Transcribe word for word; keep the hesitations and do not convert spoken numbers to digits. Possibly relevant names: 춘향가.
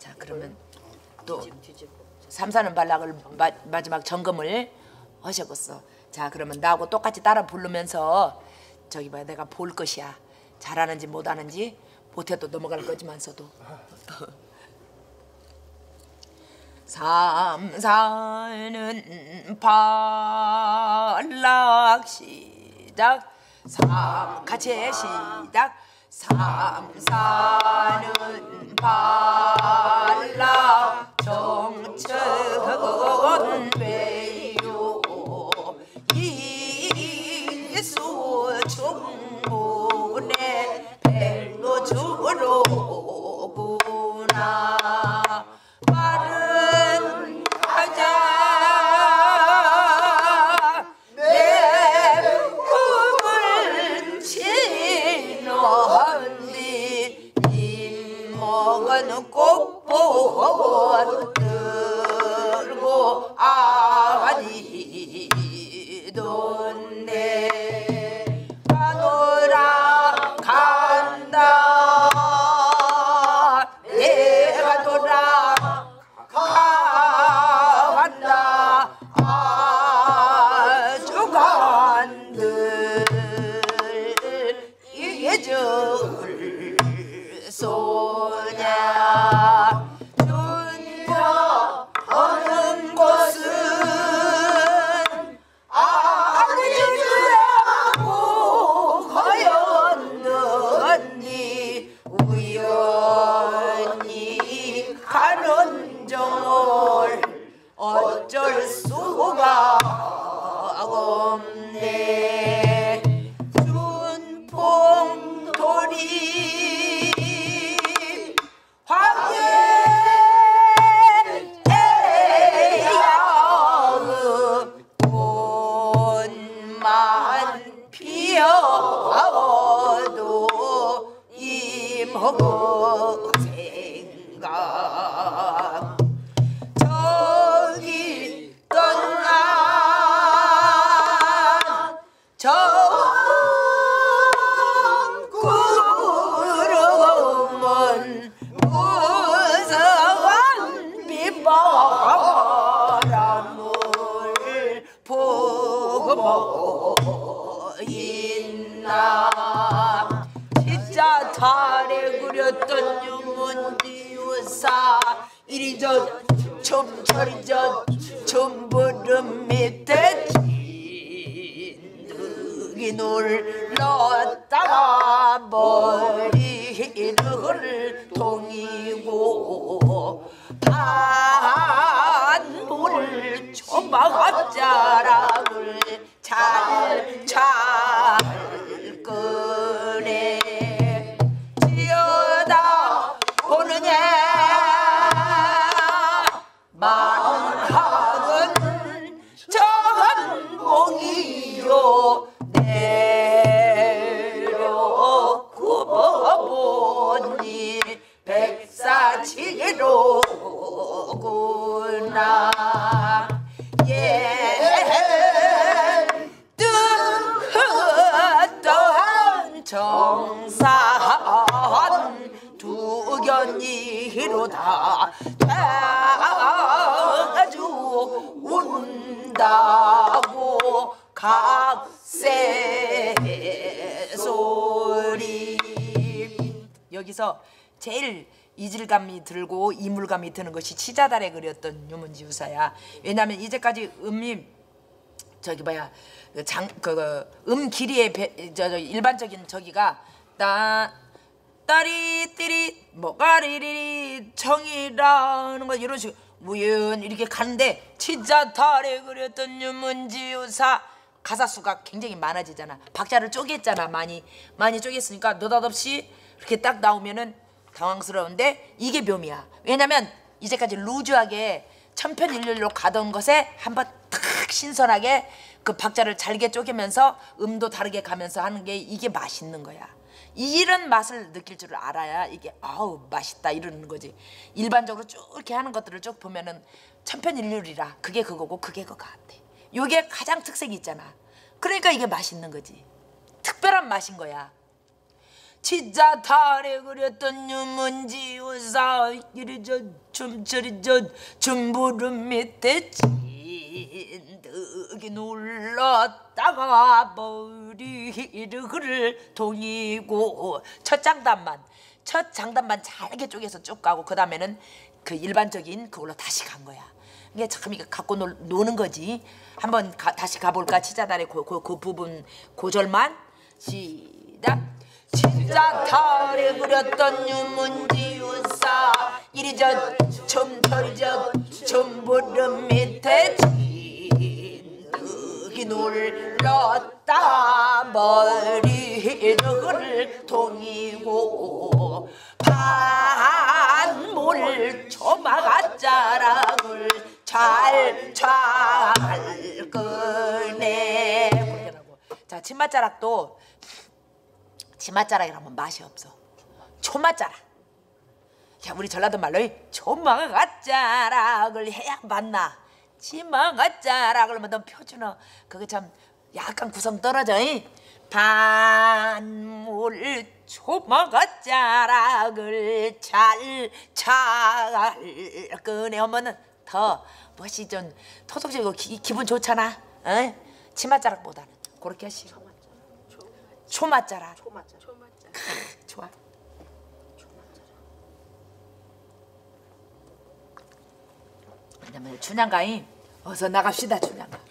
자, 그러면 또 삼사는 발락을 마, 마지막 점검을 하셨겠어. 자, 그러면 나하고 똑같이 따라 부르면서 저기 뭐야, 내가 볼 것이야. 잘하는지 못하는지 보태도 넘어갈 거지만서도. 삼사는 발락 시작. 삼 같이 해, 시작. 삼사는 발락 정측은 외요 이수 충분에 백로 주로 보구나. 꽃보 들고 아니던데 가돌아 간다. 내가 돌아 간다. 아주간들 예절 소냐. 어쩔 수가 없네. 준봉돌이 황제야 꽃만 피어도 임하고 생각 있나. 진짜 달에 그렸던 유문디우사 이리 저 춤추리 저 춤부름 밑에 진득이 눌렀다가 머리를 동이고 단물 초막자락을 잘, 잘 꺼내. 지어다 보느냐 만학은 전공이요 내려 굽어보니 백사지로구나. 정산 두견이로다 돼가주 운다고 각세소리. 여기서 제일 이질감이 들고 이물감이 드는 것이 치자달에 그렸던 유문지우사야. 왜냐하면 이제까지 음이 저기 뭐야 장 그 음 길이의 배, 저, 저 일반적인 저기가 따 따리 띠리 뭐가리리 청이라는 거 이런 식으로 우연 이렇게 가는데 진짜 달에 그렸던 유문지우사 가사 수가 굉장히 많아지잖아. 박자를 쪼갰잖아. 많이 많이 쪼갰으니까 느닷없이 이렇게 딱 나오면은 당황스러운데 이게 묘미야. 왜냐면 이제까지 루즈하게 천편일률로 가던 것에 한번 탁 신선하게 그 박자를 잘게 쪼개면서 음도 다르게 가면서 하는 게 이게 맛있는 거야. 이런 맛을 느낄 줄 알아야 이게 아우 맛있다 이러는 거지. 일반적으로 쭉 이렇게 하는 것들을 쭉 보면은 천편일률이라 그게 그거고 그게 그거 같아. 요게 가장 특색이 있잖아. 그러니까 이게 맛있는 거지. 특별한 맛인 거야. 진짜 달에 그렸던 유문지우사 이리 저 춤추리 저 춤부름 밑에 진득이 눌렀다가 머리를 동이고 첫 장단만 첫 장단만 잘게 쪼개서 쭉 가고 그 다음에는 그 일반적인 그걸로 다시 간 거야. 이게 참 이거 갖고 놀, 노는 거지. 한번 가, 다시 가볼까? 치자달의 그, 그, 그 부분 고절만 시작. 치자달에 그렸던 유문지우사 이리 저 춤털이 저 춤부름 밑에 진득이 눌렀다 머리를 동이고 반물 초마가 자락을 잘잘 꺼내. 자, 치맛자락도 치맛자락이라 하면 맛이 없어. 초맛자락. 야, 우리 전라도 말로 초마가 자락을 해야 맞나? 치마가 자락을 하면 너무 표준어. 그게 참 약간 구성 떨어져. 이? 반물 초마가 자락을 잘 잘 꺼내면은 더 멋이 좀 토속적이고 기, 기분 좋잖아. 어? 치맛자락보다는 그렇게 하시오. 초맛자락. 초맛자락. 좋아. 그다음에 춘향가이 어서 나갑시다 춘향가.